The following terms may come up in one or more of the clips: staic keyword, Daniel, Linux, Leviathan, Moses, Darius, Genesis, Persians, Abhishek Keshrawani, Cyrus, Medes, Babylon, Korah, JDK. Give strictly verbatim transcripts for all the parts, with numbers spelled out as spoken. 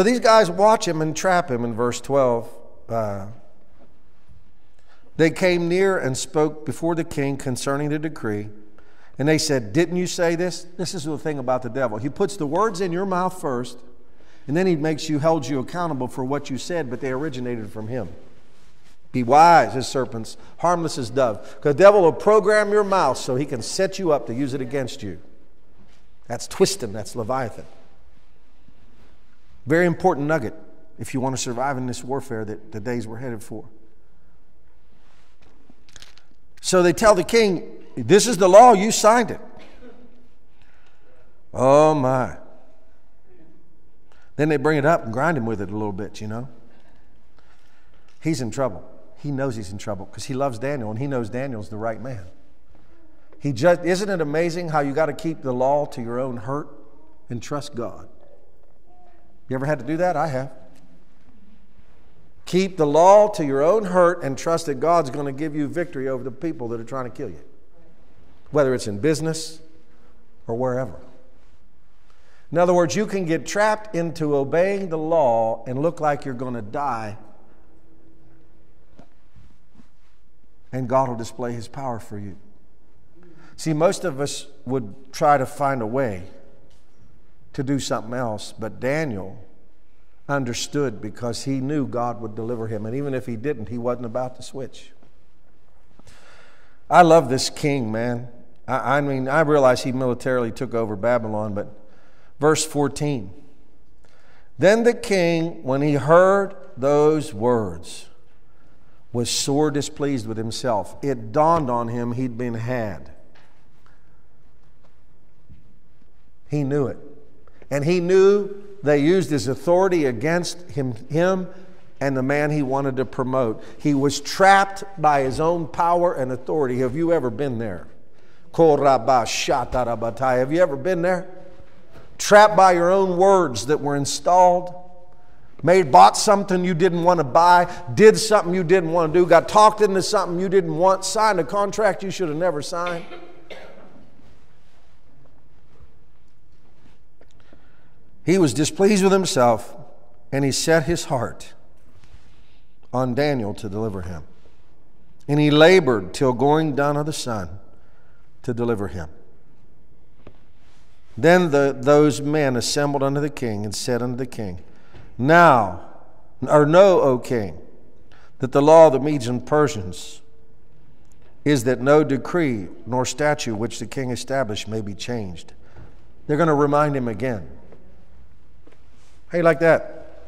So these guys watch him and trap him in verse twelve. Uh, they came near and spoke before the king concerning the decree. And they said, didn't you say this? This is the thing about the devil. He puts the words in your mouth first, and then he makes you, held you accountable for what you said, but they originated from him. Be wise as serpents, harmless as doves. Because the devil will program your mouth so he can set you up to use it against you. That's twisting, that's Leviathan. Very important nugget if you want to survive in this warfare that the days we're headed for. So they tell the king, this is the law, you signed it. Oh my. Then they bring it up and grind him with it a little bit, you know. He's in trouble. He knows he's in trouble because he loves Daniel and he knows Daniel's the right man. He just, isn't it amazing how you got to keep the law to your own hurt and trust God? You ever had to do that? I have. Keep the law to your own hurt and trust that God's going to give you victory over the people that are trying to kill you, whether it's in business or wherever. In other words, you can get trapped into obeying the law and look like you're going to die, and God will display his power for you. See, most of us would try to find a way to do something else, but Daniel understood because he knew God would deliver him, and even if he didn't, he wasn't about to switch. I love this king, man. I, I mean, I realize he militarily took over Babylon, but verse fourteen. Then the king, when he heard those words, was sore displeased with himself. It dawned on him he'd been had. He knew it. And he knew they used his authority against him, him and the man he wanted to promote. He was trapped by his own power and authority. Have you ever been there? Have you ever been there? Trapped by your own words that were installed. Made, bought something you didn't want to buy, did something you didn't want to do, got talked into something you didn't want, signed a contract you should have never signed. He was displeased with himself, and he set his heart on Daniel to deliver him. And he labored till going down of the sun to deliver him. Then the, those men assembled unto the king and said unto the king, Now, or know, O king, that the law of the Medes and Persians is that no decree nor statute which the king established may be changed. They're going to remind him again. How you like that?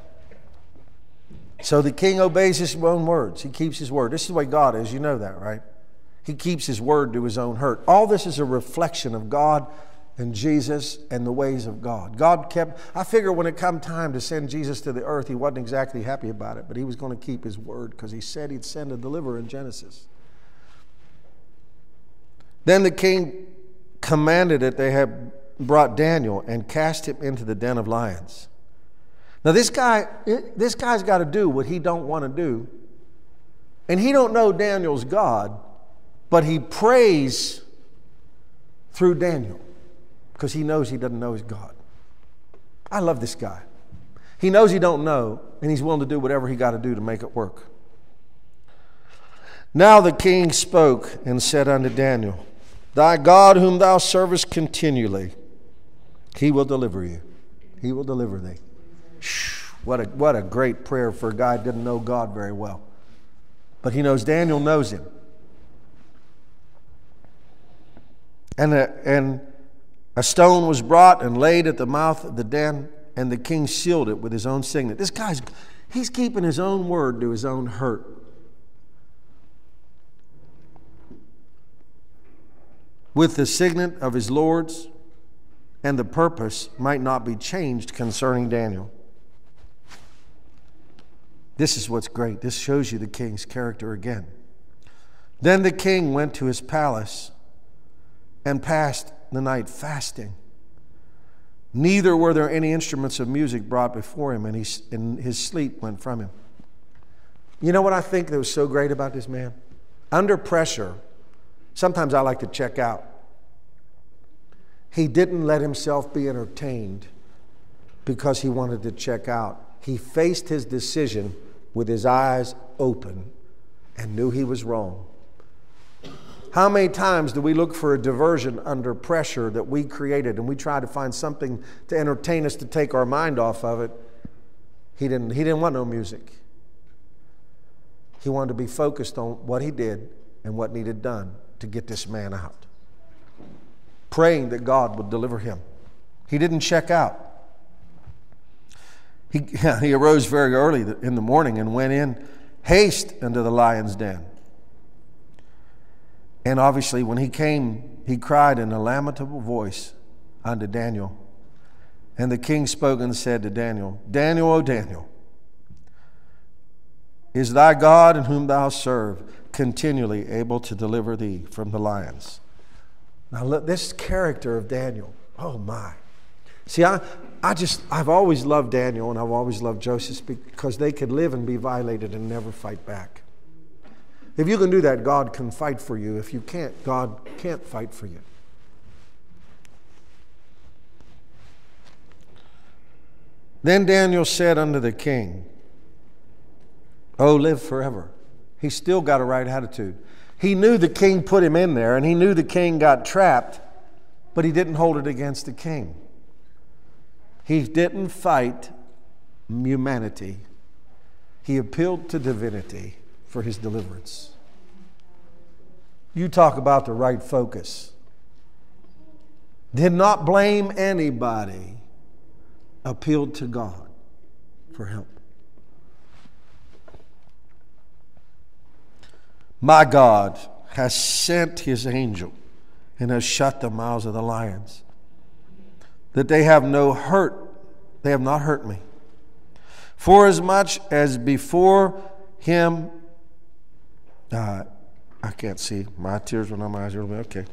So the king obeys his own words. He keeps his word. This is the way God is. You know that, right? He keeps his word to his own hurt. All this is a reflection of God and Jesus and the ways of God. God kept, I figure when it come time to send Jesus to the earth, he wasn't exactly happy about it, but he was going to keep his word because he said he'd send a deliverer in Genesis. Then the king commanded that they had brought Daniel and cast him into the den of lions. Now this guy, this guy's got to do what he don't want to do. And he don't know Daniel's God, but he prays through Daniel. Because he knows he doesn't know his God. I love this guy. He knows he don't know, and he's willing to do whatever he got to do to make it work. Now the king spoke and said unto Daniel, Thy God whom thou servest continually, he will deliver you. He will deliver thee. What a, what a great prayer for a guy who didn't know God very well. But he knows Daniel knows him. And uh, and a stone was brought and laid at the mouth of the den, and the king sealed it with his own signet. This guy's, he's keeping his own word to his own hurt. With the signet of his lords, and the purpose might not be changed concerning Daniel. This is what's great. This shows you the king's character again. Then the king went to his palace and passed the night fasting. Neither were there any instruments of music brought before him, and, he, and his sleep went from him. You know what I think that was so great about this man? Under pressure, sometimes I like to check out. He didn't let himself be entertained because he wanted to check out. He faced his decision with his eyes open and knew he was wrong. How many times do we look for a diversion under pressure that we created, and we try to find something to entertain us to take our mind off of it? He didn't, he didn't want no music. He wanted to be focused on what he did and what needed done to get this man out, praying that God would deliver him. He didn't check out. He, he arose very early in the morning and went in haste into the lion's den. And obviously when he came, he cried in a lamentable voice unto Daniel. And the king spoke and said to Daniel, Daniel, O Daniel, is thy God in whom thou serve continually able to deliver thee from the lions? Now look, this character of Daniel, oh my. See, I, I just, I've always loved Daniel and I've always loved Joseph because they could live and be violated and never fight back. If you can do that, God can fight for you. If you can't, God can't fight for you. Then Daniel said unto the king, Oh, live forever. He still got a right attitude. He knew the king put him in there, and he knew the king got trapped, but he didn't hold it against the king. He didn't fight humanity. He appealed to divinity for his deliverance. You talk about the right focus. Did not blame anybody. Appealed to God for help. My God has sent his angel and has shut the mouths of the lions, that they have no hurt, they have not hurt me. Forasmuch as before him Uh, I can't see. My tears were on my eyes. Okay.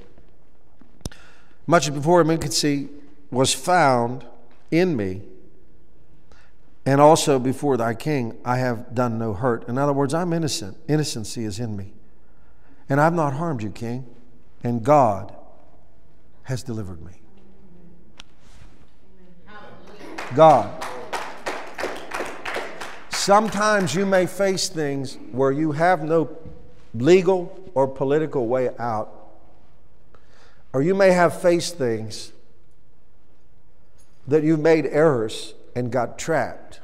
Much before him could see was found in me, and also before thy king I have done no hurt. In other words, I'm innocent. Innocency is in me. And I've not harmed you, king. And God has delivered me. God. Sometimes you may face things where you have no legal or political way out, or you may have faced things that you made errors and got trapped.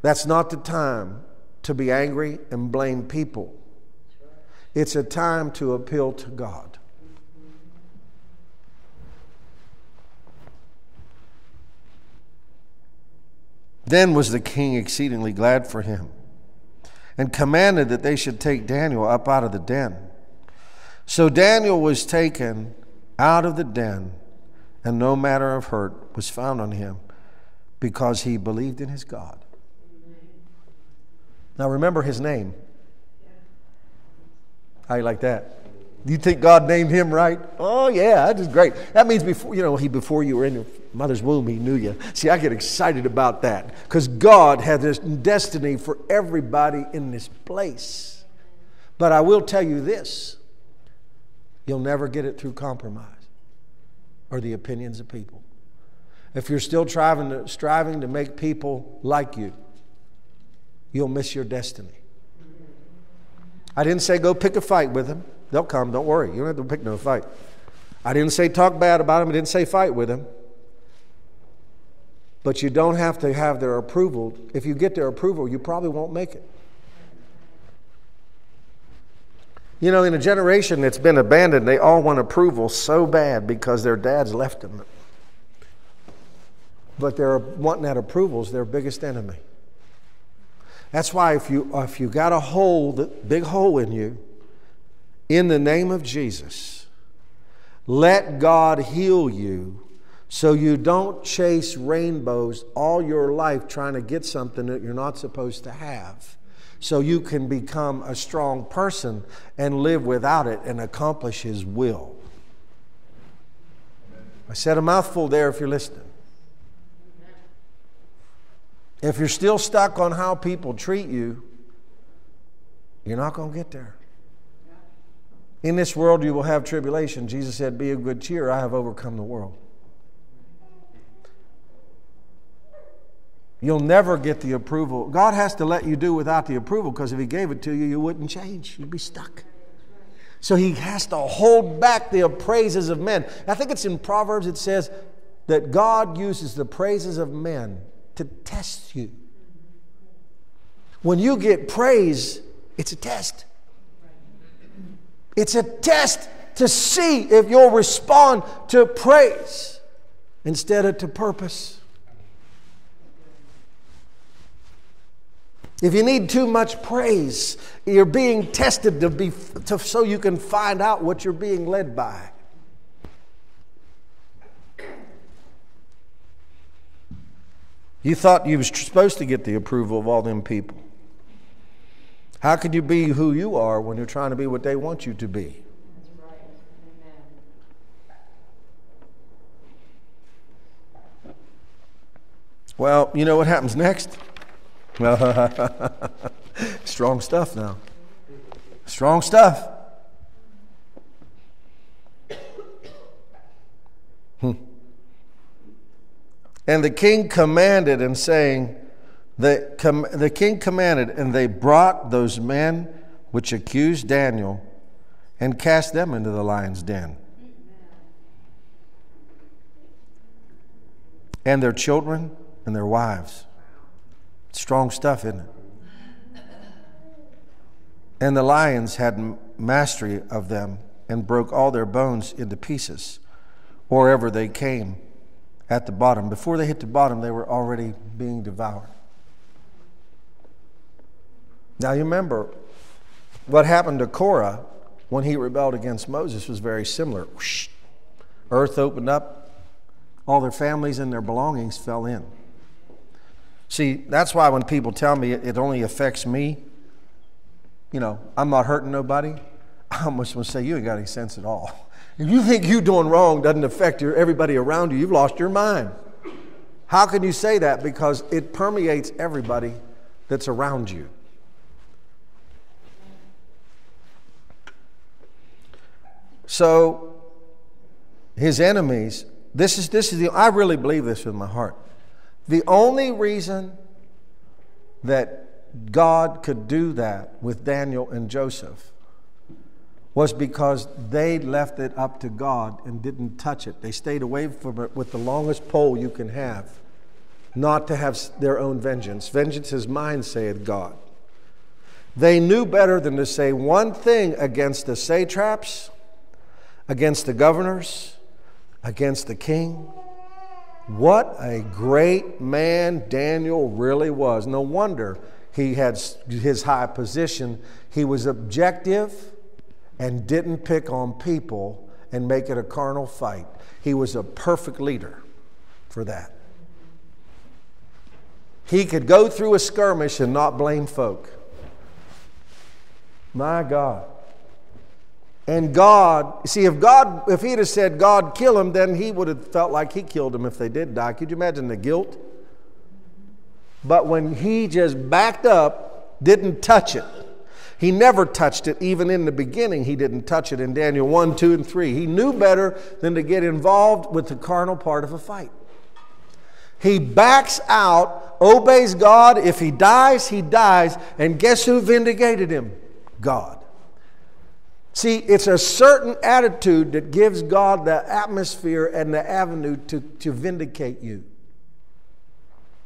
That's not the time to be angry and blame people. It's a time to appeal to God. Then was the king exceedingly glad for him, and commanded that they should take Daniel up out of the den. So Daniel was taken out of the den, and no matter of hurt was found on him, because he believed in his God. Now remember his name. How you like that? Do you think God named him right? Oh yeah, that is great. That means before you know he before you were in your mother's womb, he knew you. See, I get excited about that because God had this destiny for everybody in this place. But I will tell you this, you'll never get it through compromise or the opinions of people. If you're still striving to, striving to make people like you, you'll miss your destiny. I didn't say go pick a fight with them. They'll come, don't worry. You don't have to pick no fight. I didn't say talk bad about him. I didn't say fight with him. But you don't have to have their approval. If you get their approval, you probably won't make it. You know, in a generation that's been abandoned, they all want approval so bad because their dads left them. But they're wanting that approval is their biggest enemy. That's why if you, if you got a hole, that big hole in you, in the name of Jesus, let God heal you so you don't chase rainbows all your life trying to get something that you're not supposed to have, so you can become a strong person and live without it and accomplish His will. I said a mouthful there if you're listening. If you're still stuck on how people treat you, you're not going to get there. In this world you will have tribulation. Jesus said, be of good cheer, I have overcome the world. You'll never get the approval. God has to let you do without the approval, because if he gave it to you, you wouldn't change. You'd be stuck. So he has to hold back the praises of men. I think it's in Proverbs it says that God uses the praises of men to test you. When you get praise, it's a test. It's a test to see if you'll respond to praise instead of to purpose. If you need too much praise, you're being tested to be, to, so you can find out what you're being led by. You thought you were supposed to get the approval of all them people. How could you be who you are when you're trying to be what they want you to be? Well, you know what happens next? Strong stuff now. Strong stuff. Hmm. And the king commanded, and saying, the, com the king commanded, and they brought those men which accused Daniel, and cast them into the lion's den. And their children and their wives. Strong stuff, isn't it? And the lions had mastery of them, and broke all their bones into pieces, wherever they came at the bottom. Before they hit the bottom, they were already being devoured. Now, you remember what happened to Korah when he rebelled against Moses was very similar. Whoosh, earth opened up. All their families and their belongings fell in. See, that's why when people tell me it only affects me, you know, I'm not hurting nobody, I almost want to say, you ain't got any sense at all. If you think you doing wrong doesn't affect your, everybody around you, you've lost your mind. How can you say that? Because it permeates everybody that's around you. So, his enemies, this is, this is the, I really believe this with my heart. The only reason that God could do that with Daniel and Joseph was because they left it up to God and didn't touch it. They stayed away from it with the longest pole you can have, not to have their own vengeance. Vengeance is mine, saith God. They knew better than to say one thing against the satraps, against the governors, against the king. What a great man Daniel really was. No wonder he had his high position. He was objective and didn't pick on people and make it a carnal fight. He was a perfect leader for that. He could go through a skirmish and not blame folk. My God. And God, see, if God, if he'd have said, God, kill him, then he would have felt like he killed him if they did die. Could you imagine the guilt? But when he just backed up, didn't touch it. He never touched it. Even in the beginning, he didn't touch it in Daniel one, two, and three. He knew better than to get involved with the carnal part of a fight. He backs out, obeys God. If he dies, he dies. And guess who vindicated him? God. See, it's a certain attitude that gives God the atmosphere and the avenue to, to vindicate you.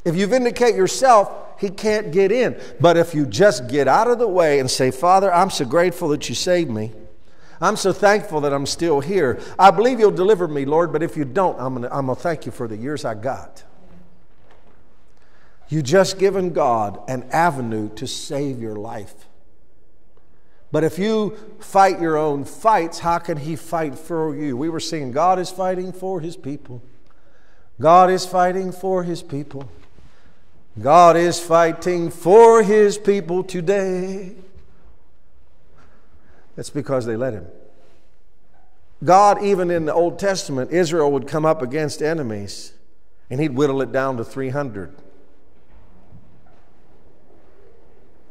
If you vindicate yourself, he can't get in. But if you just get out of the way and say, Father, I'm so grateful that you saved me. I'm so thankful that I'm still here. I believe you'll deliver me, Lord, but if you don't, I'm gonna, I'm gonna thank you for the years I got. You just given God an avenue to save your life. But if you fight your own fights, how can he fight for you? We were singing, God is fighting for his people. God is fighting for his people. God is fighting for his people today. That's because they let him. God, even in the Old Testament, Israel would come up against enemies, and he'd whittle it down to three hundred.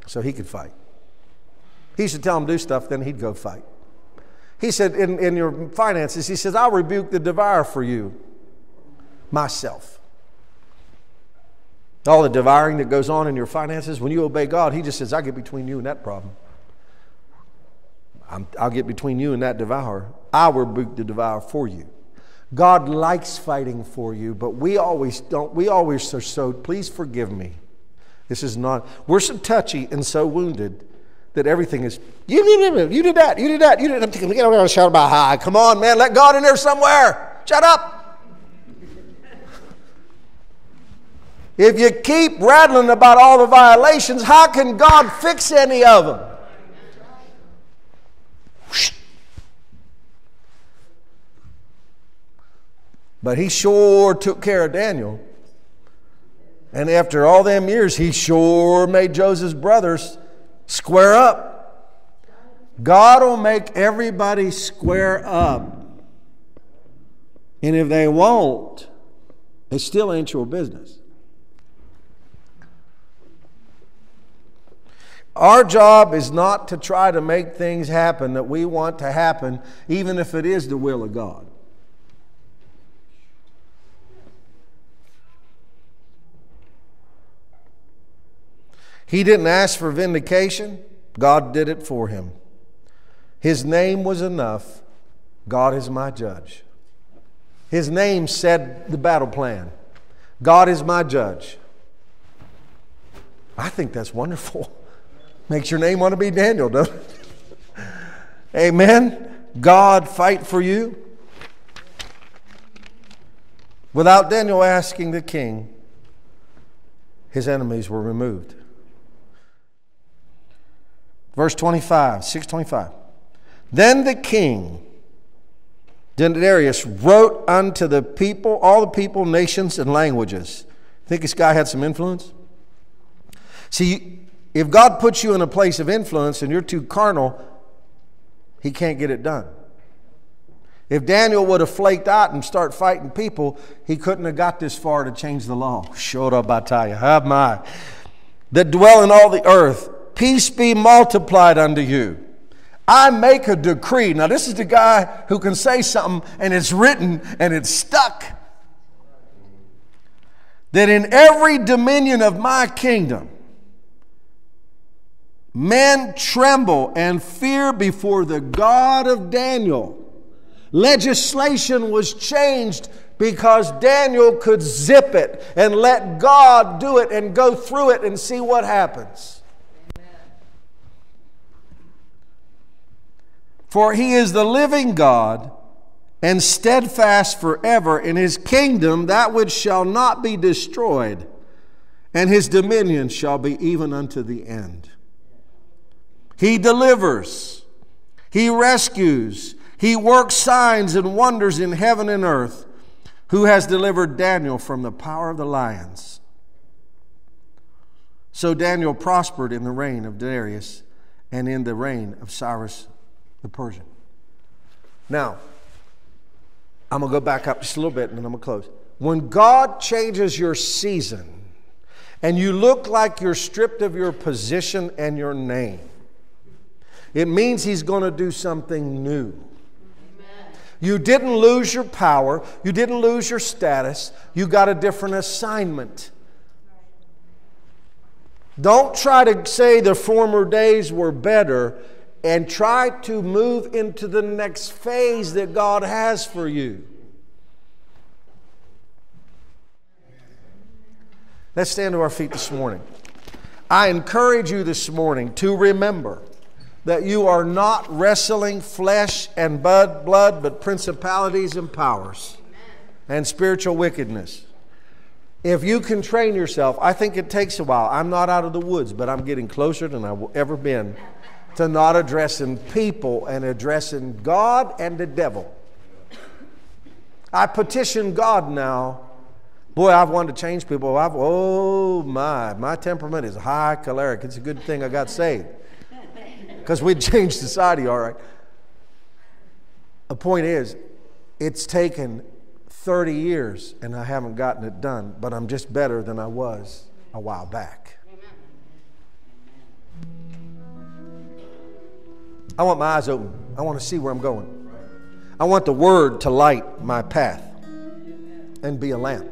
So he could fight. He used to tell him to do stuff, then he'd go fight. He said, in, in your finances, he says, I'll rebuke the devourer for you, myself. all the devouring that goes on in your finances, when you obey God, he just says, I get between you and that problem. I'm, I'll get between you and that devourer. I will rebuke the devourer for you. God likes fighting for you, but we always don't. We always are so, please forgive me. This is not, we're so touchy and so wounded that everything is, you did, you did that, you did that, you did that. I'm thinking, get over there and shout about high. Come on, man, let God in there somewhere. Shut up. If you keep rattling about all the violations, how can God fix any of them? But he sure took care of Daniel. And after all them years, he sure made Joseph's brothers square up. God will make everybody square up. And if they won't, it still ain't your business. Our job is not to try to make things happen that we want to happen, even if it is the will of God. He didn't ask for vindication. God did it for him. His name was enough. God is my judge. His name said the battle plan. God is my judge. I think that's wonderful. Makes your name want to be Daniel, doesn't it? Amen. God fight for you. Without Daniel asking the king, his enemies were removed. Verse twenty-five, six twenty-five. Then the king, Darius, wrote unto the people, all the people, nations, and languages. Think this guy had some influence? See, if God puts you in a place of influence and you're too carnal, he can't get it done. If Daniel would have flaked out and start fighting people, he couldn't have got this far to change the law. Shora bataya, how am I? That dwell in all the earth, peace be multiplied unto you. I make a decree. Now this is the guy who can say something and it's written and it's stuck. That in every dominion of my kingdom, men tremble and fear before the God of Daniel. Legislation was changed because Daniel could zip it and let God do it and go through it and see what happens. Amen. For he is the living God and steadfast forever in his kingdom, that which shall not be destroyed, and his dominion shall be even unto the end. He delivers, he rescues, he works signs and wonders in heaven and earth, who has delivered Daniel from the power of the lions. So Daniel prospered in the reign of Darius and in the reign of Cyrus the Persian. Now, I'm going to go back up just a little bit and then I'm going to close. When God changes your season and you look like you're stripped of your position and your name, it means he's going to do something new. Amen. You didn't lose your power. You didn't lose your status. You got a different assignment. Don't try to say the former days were better and try to move into the next phase that God has for you. Let's stand to our feet this morning. I encourage you this morning to remember that you are not wrestling flesh and blood, but principalities and powers and spiritual wickedness. If you can train yourself, I think it takes a while. I'm not out of the woods, but I'm getting closer than I've ever been to not addressing people and addressing God and the devil. I petition God now. Boy, I've wanted to change people. I've, oh my, my temperament is high choleric. It's a good thing I got saved. Because we'd changed society, all right. The point is, it's taken thirty years and I haven't gotten it done, but I'm just better than I was a while back. I want my eyes open. I want to see where I'm going. I want the Word to light my path and be a lamp.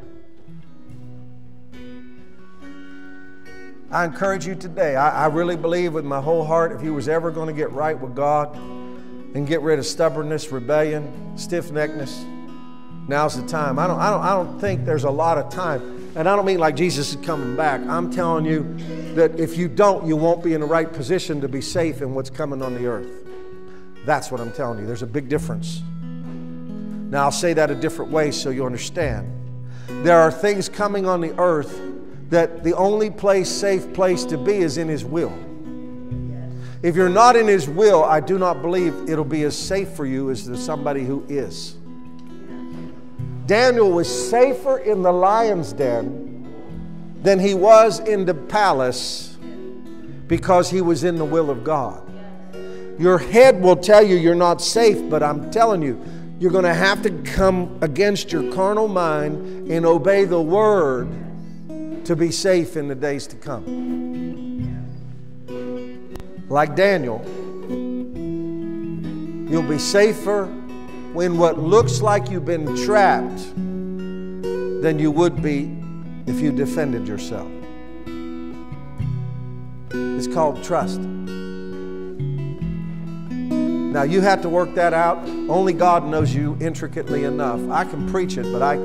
I encourage you today. I, I really believe with my whole heart, if you was ever going to get right with God and get rid of stubbornness, rebellion, stiff-neckedness, now's the time. I don't, I don't, I don't think there's a lot of time. And I don't mean like Jesus is coming back. I'm telling you that if you don't, you won't be in the right position to be safe in what's coming on the earth. That's what I'm telling you. There's a big difference. Now, I'll say that a different way so you understand. There are things coming on the earth that the only place, safe place to be is in His will. If you're not in His will, I do not believe it'll be as safe for you as there's somebody who is. Daniel was safer in the lion's den than he was in the palace because he was in the will of God. Your head will tell you you're not safe, but I'm telling you, you're going to have to come against your carnal mind and obey the Word to be safe in the days to come. Like Daniel, you'll be safer when what looks like you've been trapped than you would be if you defended yourself. It's called trust. Now, you have to work that out. Only God knows you intricately enough. I can preach it, but I,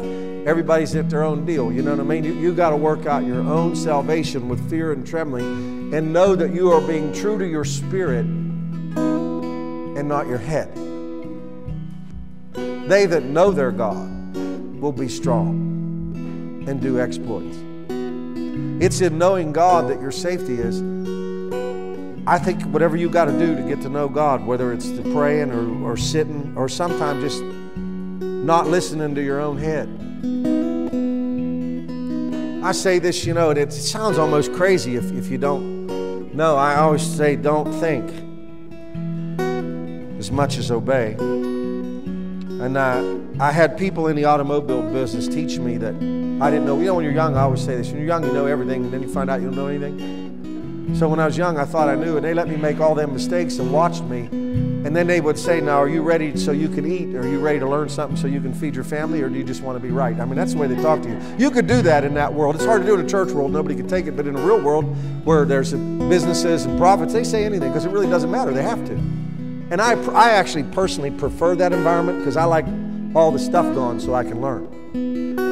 everybody's at their own deal. You know what I mean? You, you got to work out your own salvation with fear and trembling and know that you are being true to your spirit and not your head. They that know their God will be strong and do exploits. It's in knowing God that your safety is. I think whatever you got to do to get to know God, whether it's the praying or, or sitting or sometimes just not listening to your own head. I say this, you know, and it sounds almost crazy if, if you don't know. I always say don't think as much as obey. And I, I had people in the automobile business teach me that I didn't know. You know, when you're young, I always say this. When you're young, you know everything, and then you find out you don't know anything. So when I was young, I thought I knew, and they let me make all them mistakes and watched me. And then they would say, now, are you ready so you can eat? Are you ready to learn something so you can feed your family, or do you just want to be right? I mean, that's the way they talk to you. You could do that in that world. It's hard to do in a church world. Nobody could take it. But in a real world where there's businesses and profits, they say anything because it really doesn't matter. They have to. And I, I actually personally prefer that environment because I like all the stuff gone so I can learn.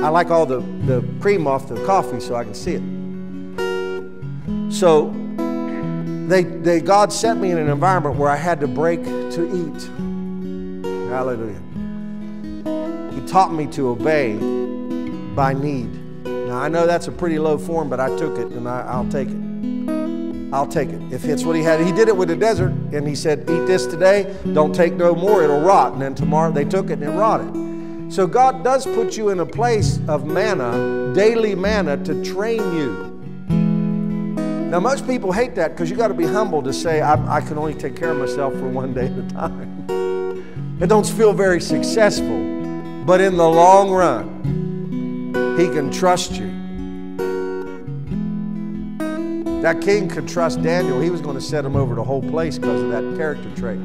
I like all the, the cream off the coffee so I can see it. So they, they, God sent me in an environment where I had to break to eat. Hallelujah. He taught me to obey by need. Now, I know that's a pretty low form, but I took it and I, I'll take it. I'll take it. If it's what he had, he did it with the desert, and he said, eat this today, don't take no more, it'll rot. And then tomorrow they took it and it rotted. So God does put you in a place of manna, daily manna, to train you. Now, most people hate that because you got to be humble to say, I, I can only take care of myself for one day at a time. It don't feel very successful, but in the long run, he can trust you. That king could trust Daniel. He was going to send him over the whole place because of that character trait.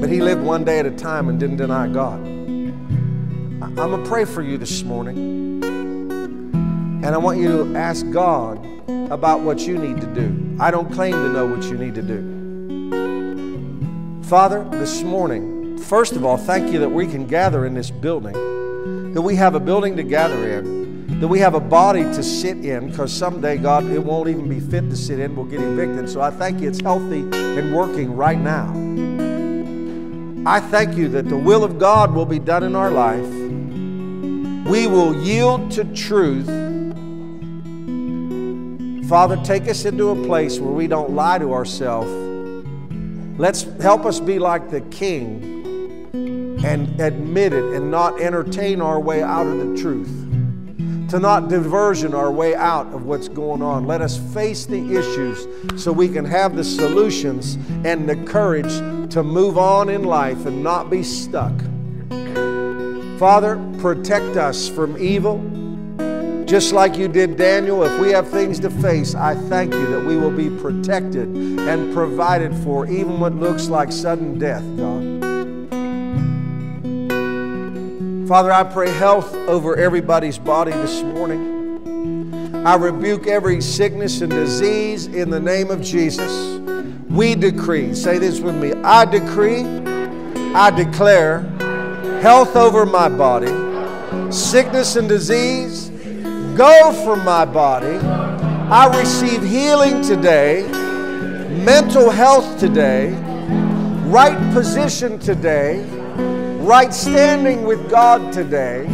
But he lived one day at a time and didn't deny God. I'm going to pray for you this morning. And I want you to ask God about what you need to do. I don't claim to know what you need to do. Father, this morning, first of all, thank you that we can gather in this building, that we have a building to gather in, that we have a body to sit in, because someday, God, it won't even be fit to sit in. We'll get evicted. So I thank you it's healthy and working right now. I thank you that the will of God will be done in our life. We will yield to truth. Father, take us into a place where we don't lie to ourselves. Let's help us be like the king and admit it and not entertain our way out of the truth. To not diversion our way out of what's going on. Let us face the issues so we can have the solutions and the courage to move on in life and not be stuck. Father, protect us from evil. Just like you did Daniel, if we have things to face, I thank you that we will be protected and provided for even what looks like sudden death, God. Father, I pray health over everybody's body this morning. I rebuke every sickness and disease in the name of Jesus. We decree, say this with me, I decree, I declare health over my body, sickness and disease go from my body. I receive healing today, mental health today, right position today, right standing with God today,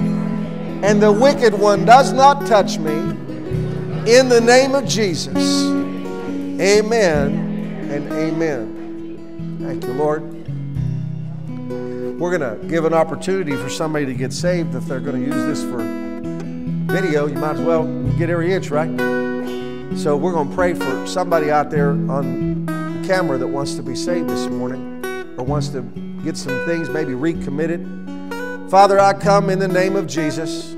and the wicked one does not touch me in the name of Jesus. Amen and amen. Thank you, Lord. We're going to give an opportunity for somebody to get saved. If they're going to use this for video, you might as well get every inch, right? So we're going to pray for somebody out there on camera that wants to be saved this morning or wants to get some things maybe recommitted. Father, I come in the name of Jesus.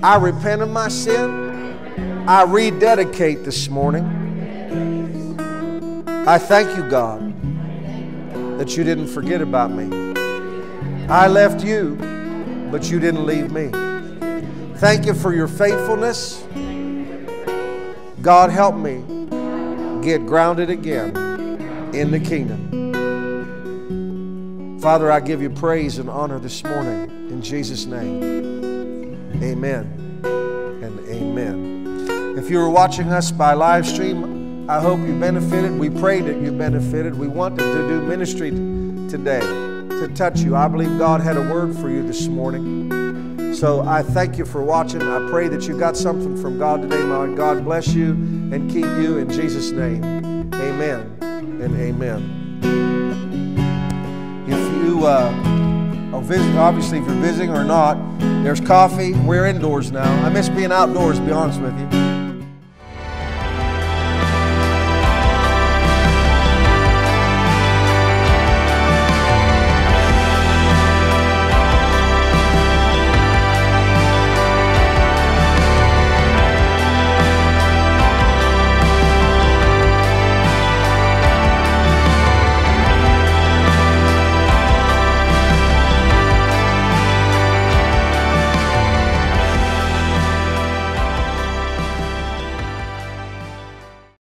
I repent of my sin. I rededicate this morning. I thank you, God, that you didn't forget about me. I left you, but you didn't leave me. Thank you for your faithfulness. God, help me get grounded again in the kingdom. Father, I give you praise and honor this morning in Jesus' name. Amen and amen. If you were watching us by live stream, I hope you benefited. We pray that you benefited. We wanted to do ministry today to touch you. I believe God had a word for you this morning. So I thank you for watching. I pray that you got something from God today, my God. Bless you and keep you in Jesus' name. Amen and amen. If you uh, are visiting, obviously if you're visiting or not, there's coffee. We're indoors now. I miss being outdoors, to be honest with you.